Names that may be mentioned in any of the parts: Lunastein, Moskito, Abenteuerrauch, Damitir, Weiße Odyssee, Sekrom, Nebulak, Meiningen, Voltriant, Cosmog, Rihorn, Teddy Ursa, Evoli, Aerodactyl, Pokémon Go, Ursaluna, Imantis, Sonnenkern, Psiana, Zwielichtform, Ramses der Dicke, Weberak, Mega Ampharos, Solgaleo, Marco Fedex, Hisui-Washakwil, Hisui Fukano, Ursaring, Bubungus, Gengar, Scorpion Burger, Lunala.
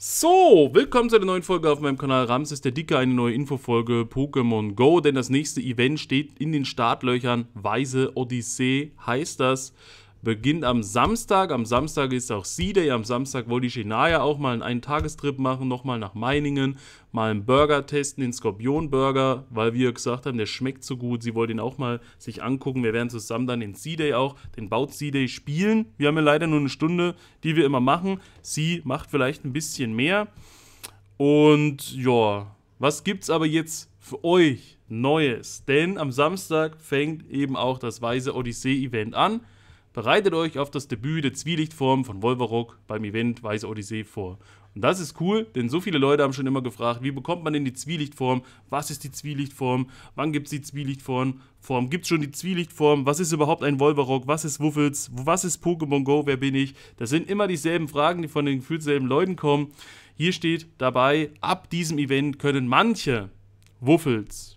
So, willkommen zu einer neuen Folge auf meinem Kanal Ramses der Dicke, eine neue Infofolge Pokémon Go, denn das nächste Event steht in den Startlöchern, Weiße Odyssee heißt das, beginnt am Samstag ist auch Sea Day, am Samstag wollte ich Shinaya auch mal einen Tagestrip machen, nochmal nach Meiningen, mal einen Burger testen, den Scorpion Burger, weil wir gesagt haben, der schmeckt so gut, sie wollte ihn auch mal sich angucken, wir werden zusammen dann den Sea Day auch, den Baut Sea Day spielen, wir haben ja leider nur eine Stunde, die wir immer machen, sie macht vielleicht ein bisschen mehr und ja, was gibt's aber jetzt für euch Neues, denn am Samstag fängt eben auch das Weiße Odyssee Event an. Bereitet euch auf das Debüt der Zwielichtform von Wolwerock beim Event Weiße Odyssee vor. Und das ist cool, denn so viele Leute haben schon immer gefragt, wie bekommt man denn die Zwielichtform? Was ist die Zwielichtform? Wann gibt es die Zwielichtform? Gibt es schon die Zwielichtform? Was ist überhaupt ein Wolwerock? Was ist Wuffels? Was ist Pokémon Go? Wer bin ich? Das sind immer dieselben Fragen, die von den gefühlt selben Leuten kommen. Hier steht dabei, ab diesem Event können manche Wuffels,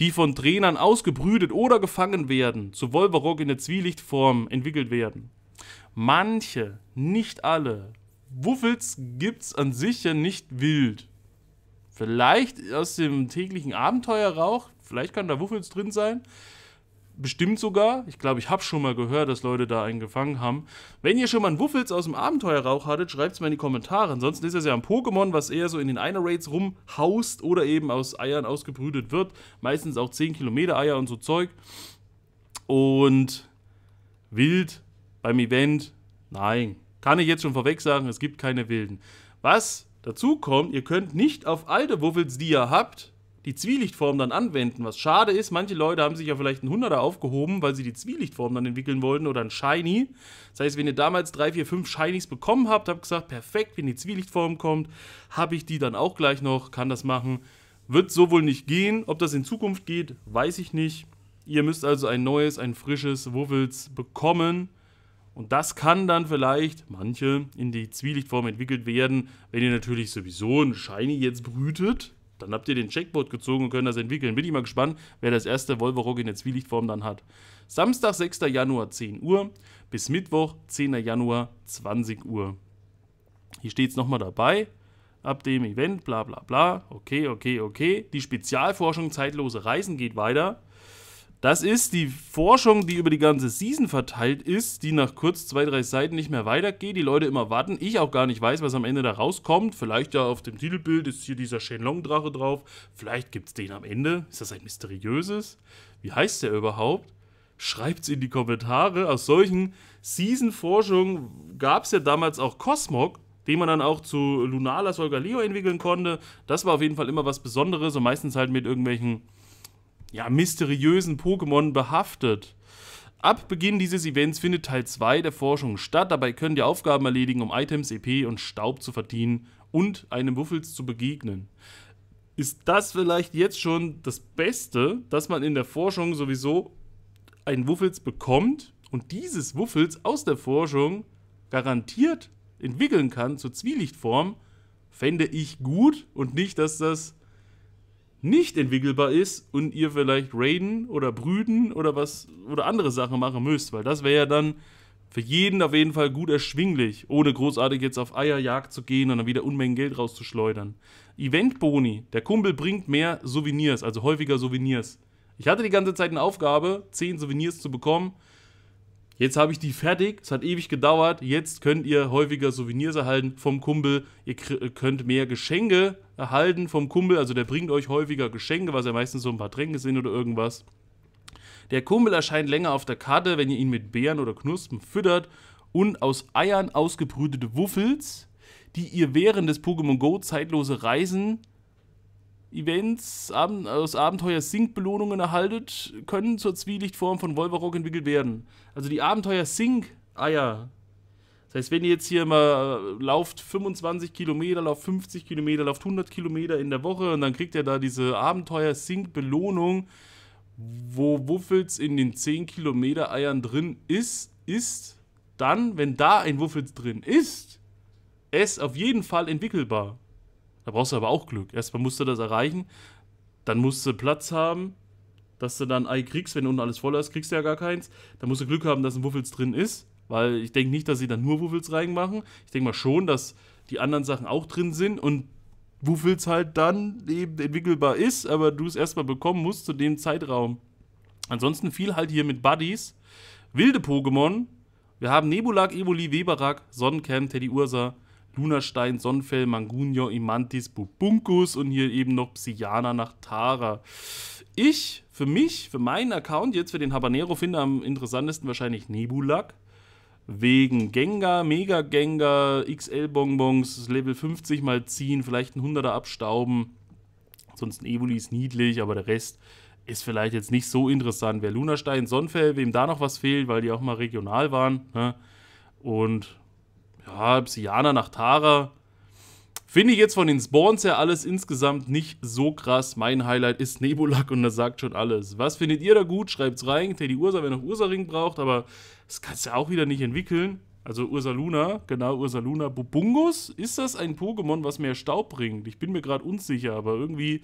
die von Trainern ausgebrütet oder gefangen werden, zu Wolwerock in der Zwielichtform entwickelt werden. Manche, nicht alle. Wuffels gibt's an sich ja nicht wild. Vielleicht aus dem täglichen Abenteuerrauch, vielleicht kann da Wuffels drin sein. Bestimmt sogar. Ich glaube, ich habe schon mal gehört, dass Leute da einen gefangen haben. Wenn ihr schon mal einen Wuffels aus dem Abenteuerrauch hattet, schreibt es mal in die Kommentare. Ansonsten ist das ja ein Pokémon, was eher so in den Einer-Raids rumhaust oder eben aus Eiern ausgebrütet wird. Meistens auch 10 Kilometer Eier und so Zeug. Und wild beim Event? Nein. Kann ich jetzt schon vorweg sagen, es gibt keine wilden. Was dazu kommt, ihr könnt nicht auf alte Wuffels, die ihr habt, die Zwielichtform dann anwenden, was schade ist. Manche Leute haben sich ja vielleicht einen 100er aufgehoben, weil sie die Zwielichtform dann entwickeln wollten oder ein Shiny. Das heißt, wenn ihr damals 3, 4, 5 Shinies bekommen habt, habt gesagt, perfekt, wenn die Zwielichtform kommt, habe ich die dann auch gleich noch, kann das machen. Wird so wohl nicht gehen. Ob das in Zukunft geht, weiß ich nicht. Ihr müsst also ein neues, ein frisches Wuffels bekommen. Und das kann dann vielleicht, manche, in die Zwielichtform entwickelt werden, wenn ihr natürlich sowieso ein Shiny jetzt brütet. Dann habt ihr den Checkboard gezogen und könnt das entwickeln. Bin ich mal gespannt, wer das erste Wolverock in der Zwielichtform dann hat. Samstag, 6. Januar, 10 Uhr bis Mittwoch, 10. Januar, 20 Uhr. Hier steht es nochmal dabei. Ab dem Event, bla bla bla. Okay, okay, okay. Die Spezialforschung Zeitlose Reisen geht weiter. Das ist die Forschung, die über die ganze Season verteilt ist, die nach kurz 2, 3 Seiten nicht mehr weitergeht, die Leute immer warten, ich auch gar nicht weiß, was am Ende da rauskommt, vielleicht ja auf dem Titelbild ist hier dieser Shenlong-Drache drauf, vielleicht gibt es den am Ende, ist das ein mysteriöses, wie heißt der überhaupt? Schreibt es in die Kommentare, aus solchen Season-Forschungen gab es ja damals auch Cosmog, den man dann auch zu Lunala, Solgaleo entwickeln konnte, das war auf jeden Fall immer was Besonderes und meistens halt mit irgendwelchen ja, mysteriösen Pokémon behaftet. Ab Beginn dieses Events findet Teil 2 der Forschung statt. Dabei könnt ihr Aufgaben erledigen, um Items, EP und Staub zu verdienen und einem Wuffels zu begegnen. Ist das vielleicht jetzt schon das Beste, dass man in der Forschung sowieso einen Wuffels bekommt und dieses Wuffels aus der Forschung garantiert entwickeln kann zur Zwielichtform? Fände ich gut und nicht, dass das nicht entwickelbar ist und ihr vielleicht raiden oder brüten oder was oder andere Sachen machen müsst, weil das wäre ja dann für jeden auf jeden Fall gut erschwinglich, ohne großartig jetzt auf Eierjagd zu gehen und dann wieder Unmengen Geld rauszuschleudern. Eventboni, der Kumpel bringt mehr Souvenirs, also häufiger Souvenirs. Ich hatte die ganze Zeit eine Aufgabe, 10 Souvenirs zu bekommen. Jetzt habe ich die fertig, es hat ewig gedauert, jetzt könnt ihr häufiger Souvenirs erhalten vom Kumpel, ihr könnt mehr Geschenke erhalten vom Kumpel, also der bringt euch häufiger Geschenke, was ja meistens so ein paar Tränke sind oder irgendwas. Der Kumpel erscheint länger auf der Karte, wenn ihr ihn mit Beeren oder Knospen füttert und aus Eiern ausgebrütete Wuffels, die ihr während des Pokémon Go zeitlose Reisen Events aus Abenteuer-Sync-Belohnungen erhaltet, können zur Zwielichtform von Wolverock entwickelt werden. Also die Abenteuer-Sync-Eier. Das heißt, wenn ihr jetzt hier mal lauft 25 Kilometer, lauft 50 Kilometer, lauft 100 Kilometer in der Woche und dann kriegt ihr da diese Abenteuer-Sync-Belohnung, wo Wuffels in den 10 Kilometer Eiern drin ist dann, wenn da ein Wuffels drin ist, es auf jeden Fall entwickelbar. Da brauchst du aber auch Glück. Erstmal musst du das erreichen, dann musst du Platz haben, dass du dann ein Ei kriegst. Wenn unten alles voll ist, kriegst du ja gar keins. Dann musst du Glück haben, dass ein Wuffels drin ist, weil ich denke nicht, dass sie dann nur Wuffels reinmachen. Ich denke mal schon, dass die anderen Sachen auch drin sind und Wuffels halt dann eben entwickelbar ist, aber du es erstmal bekommen musst zu dem Zeitraum. Ansonsten viel halt hier mit Buddies, wilde Pokémon. Wir haben Nebulak, Evoli, Weberak, Sonnenkern, Teddy Ursa, Lunastein, Sonnenfell, Mangunio, Imantis, Bubungus und hier eben noch Psiana nach Tara. Ich, für meinen Account, jetzt für den Habanero, finde am interessantesten wahrscheinlich Nebulak. Wegen Gengar, Mega Gengar, XL Bonbons, Level 50 mal ziehen, vielleicht ein 100er abstauben. Ansonsten Evoli ist niedlich, aber der Rest ist vielleicht jetzt nicht so interessant. Wer Lunastein, Sonnenfell, wem da noch was fehlt, weil die auch mal regional waren. Ne? Und ja, Psiana nach Tara. Finde ich jetzt von den Spawns her alles insgesamt nicht so krass. Mein Highlight ist Nebulak und das sagt schon alles. Was findet ihr da gut? Schreibt's rein. Teddy Ursa, wenn noch Ursaring braucht, aber das kannst du auch wieder nicht entwickeln. Also Ursaluna, genau, Ursaluna. Bubungus, ist das ein Pokémon, was mehr Staub bringt? Ich bin mir gerade unsicher, aber irgendwie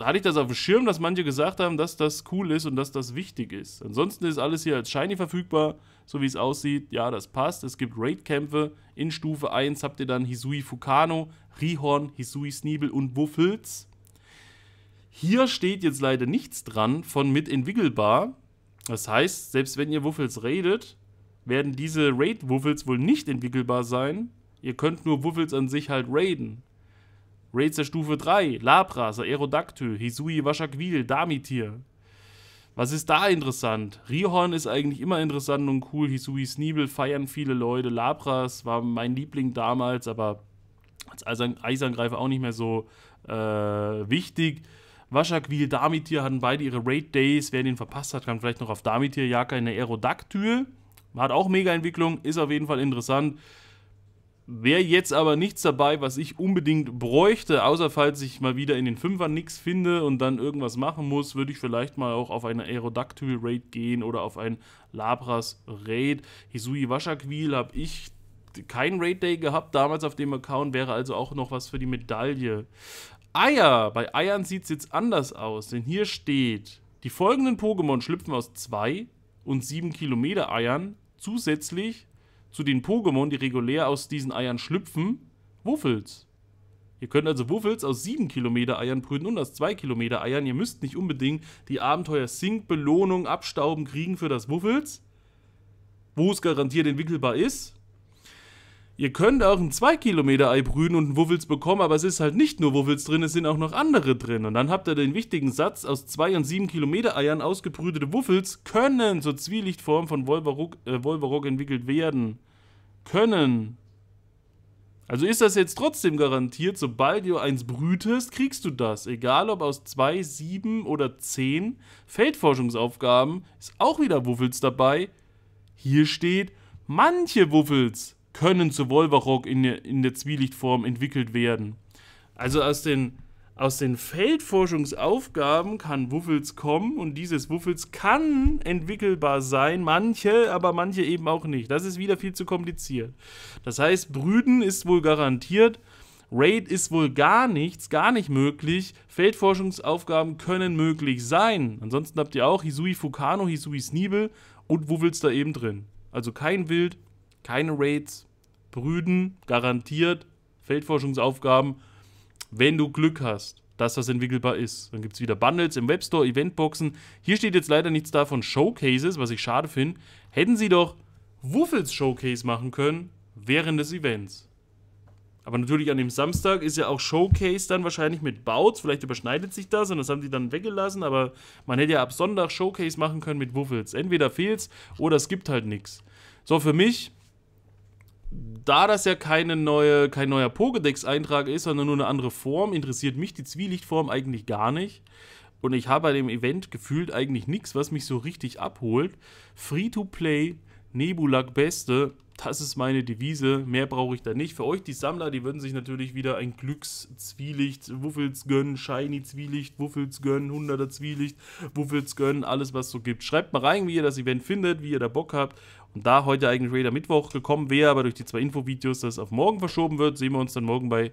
hatte ich das auf dem Schirm, dass manche gesagt haben, dass das cool ist und dass das wichtig ist. Ansonsten ist alles hier als Shiny verfügbar, so wie es aussieht. Ja, das passt. Es gibt Raid-Kämpfe. In Stufe 1 habt ihr dann Hisui Fukano, Rihorn, Hisui Sneebel und Wuffels. Hier steht jetzt leider nichts dran von mit entwickelbar. Das heißt, selbst wenn ihr Wuffels raidet, werden diese Raid-Wuffels wohl nicht entwickelbar sein. Ihr könnt nur Wuffels an sich halt raiden. Raids der Stufe 3, Labras, Aerodactyl, Hisui-Washakwil, Damitir. Was ist da interessant? Rihorn ist eigentlich immer interessant und cool. Hisui Sneebel feiern viele Leute. Labras war mein Liebling damals, aber als Eisangreifer auch nicht mehr so wichtig. Washakwil, Damitir hatten beide ihre Raid-Days. Wer den verpasst hat, kann vielleicht noch auf Damitir jagen. Eine Aerodactyl hat auch Mega-Entwicklung, ist auf jeden Fall interessant. Wäre jetzt aber nichts dabei, was ich unbedingt bräuchte, außer falls ich mal wieder in den Fünfern nichts finde und dann irgendwas machen muss, würde ich vielleicht mal auch auf eine Aerodactyl-Raid gehen oder auf ein Labras-Raid. Hisui-Washakwil habe ich keinen Raid-Day gehabt, damals auf dem Account, wäre also auch noch was für die Medaille. Eier! Bei Eiern sieht es jetzt anders aus, denn hier steht, die folgenden Pokémon schlüpfen aus 2 und 7 Kilometer Eiern zusätzlich zu den Pokémon, die regulär aus diesen Eiern schlüpfen, Wuffels. Ihr könnt also Wuffels aus 7 Kilometer Eiern brüten und aus 2 Kilometer Eiern. Ihr müsst nicht unbedingt die Abenteuer-Sink-Belohnung abstauben kriegen für das Wuffels, wo es garantiert entwickelbar ist. Ihr könnt auch ein 2 Kilometer Ei brüten und ein Wuffels bekommen, aber es ist halt nicht nur Wuffels drin, es sind auch noch andere drin. Und dann habt ihr den wichtigen Satz, aus 2 und 7 Kilometer Eiern ausgebrütete Wuffels können zur Zwielichtform von Wolwerock entwickelt werden. Können. Also ist das jetzt trotzdem garantiert, sobald du eins brütest, kriegst du das. Egal ob aus 2, 7 oder 10 Feldforschungsaufgaben, ist auch wieder Wuffels dabei. Hier steht, manche Wuffels können zu Wolwerock in der Zwielichtform entwickelt werden. Also aus den Feldforschungsaufgaben kann Wuffels kommen und dieses Wuffels kann entwickelbar sein, manche, aber manche eben auch nicht. Das ist wieder viel zu kompliziert. Das heißt, Brüten ist wohl garantiert, Raid ist wohl gar nicht möglich, Feldforschungsaufgaben können möglich sein. Ansonsten habt ihr auch Hisui Fukano, Hisui Sneebel und Wuffels da eben drin. Also kein Wild, keine Raids, Brüten, garantiert, Feldforschungsaufgaben, wenn du Glück hast, dass das entwickelbar ist. Dann gibt es wieder Bundles im Webstore, Eventboxen. Hier steht jetzt leider nichts davon Showcases, was ich schade finde. Hätten sie doch Wuffels Showcase machen können während des Events. Aber natürlich an dem Samstag ist ja auch Showcase dann wahrscheinlich mit Bouts. Vielleicht überschneidet sich das und das haben die dann weggelassen. Aber man hätte ja ab Sonntag Showcase machen können mit Wuffels. Entweder fehlt's oder es gibt halt nichts. So, für mich, da das ja kein neuer Pokédex-Eintrag ist, sondern nur eine andere Form, interessiert mich die Zwielichtform eigentlich gar nicht. Und ich habe bei dem Event gefühlt eigentlich nichts, was mich so richtig abholt. Free-to-Play, Nebulak Beste, das ist meine Devise, mehr brauche ich da nicht. Für euch, die Sammler, die würden sich natürlich wieder ein Glücks-Zwielicht, Wuffels gönnen, Shiny-Zwielicht, Wuffels gönnen, 100er-Zwielicht, Wuffels gönnen, alles was so gibt. Schreibt mal rein, wie ihr das Event findet, wie ihr da Bock habt. Und da heute eigentlich Raider Mittwoch gekommen wäre, aber durch die 2 Infovideos, das auf morgen verschoben wird, sehen wir uns dann morgen bei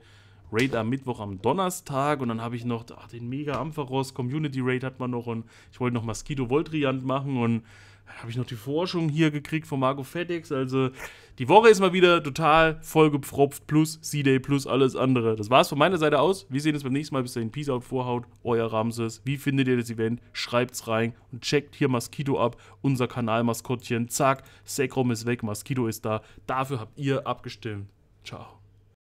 Raid am Mittwoch am Donnerstag. Und dann habe ich noch den Mega Ampharos Community Raid hat man noch und ich wollte noch Moskito Voltriant machen und Habe ich noch die Forschung hier gekriegt von Marco Fedex. Also die Woche ist mal wieder total vollgepfropft. Plus Sea Day, plus alles andere. Das war's von meiner Seite aus. Wir sehen uns beim nächsten Mal. Bis dahin, Peace out, Vorhaut, euer Ramses. Wie findet ihr das Event? Schreibt's rein und checkt hier Moskito ab. Unser Kanalmaskottchen. Zack, Sekrom ist weg, Moskito ist da. Dafür habt ihr abgestimmt. Ciao.